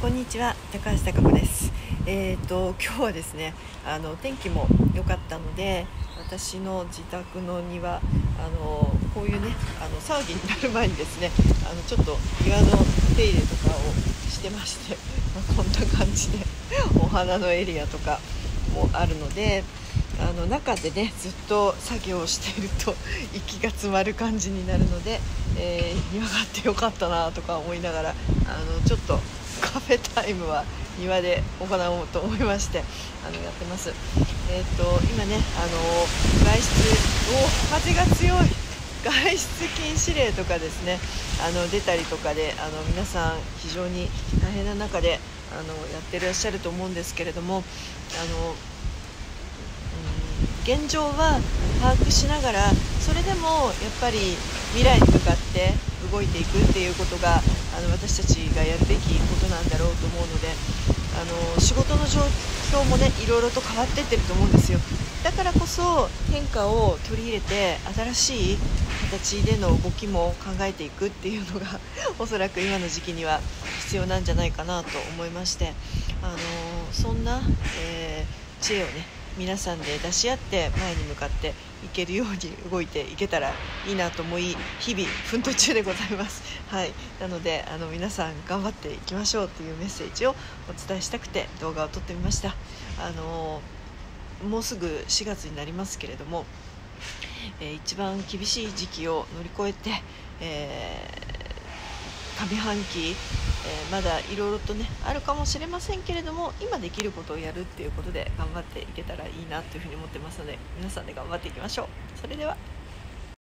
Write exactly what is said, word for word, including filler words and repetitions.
こんにちは、高橋貴子です。えーと今日はですね、あの天気も良かったので、私の自宅の庭、あのこういうね、あの騒ぎになる前にですね、あのちょっと庭の手入れとかをしてまして、まあ、こんな感じでお花のエリアとかもあるので、あの中でねずっと作業をしていると息が詰まる感じになるので、えー、庭があって良かったなとか思いながら、あのちょっとカフェタイムは庭で行おうと思いまして、あのやってます。えっと今ね、あの外出を風が強い外出禁止令とかですね、あの出たりとかで、あの皆さん非常に大変な中であのやってらっしゃると思うんですけれども、あの、うん、現状は把握しながら、それでもやっぱり未来に向かって動いていくっていうことが、あの私たちがやるべきことなんだろうと思うので、あの仕事の状況もねいろいろと変わっていってると思うんですよ。だからこそ変化を取り入れて新しい形での動きも考えていくっていうのがおそらく今の時期には必要なんじゃないかなと思いまして、あのそんな、えー、知恵をね皆さんで出し合って前に向かっていけるように動いていけたらいいなと思い、日々奮闘中でございます。はい、なのであの皆さん頑張っていきましょうというメッセージをお伝えしたくて動画を撮ってみました。あのもうすぐしがつになりますけれども、えー、一番厳しい時期を乗り越えて、えー、上半期、えー、まだいろいろとねあるかもしれませんけれども、今できることをやるっていうことで頑張っていけたらいいなというふうに思ってますので、皆さんで頑張っていきましょう。それでは。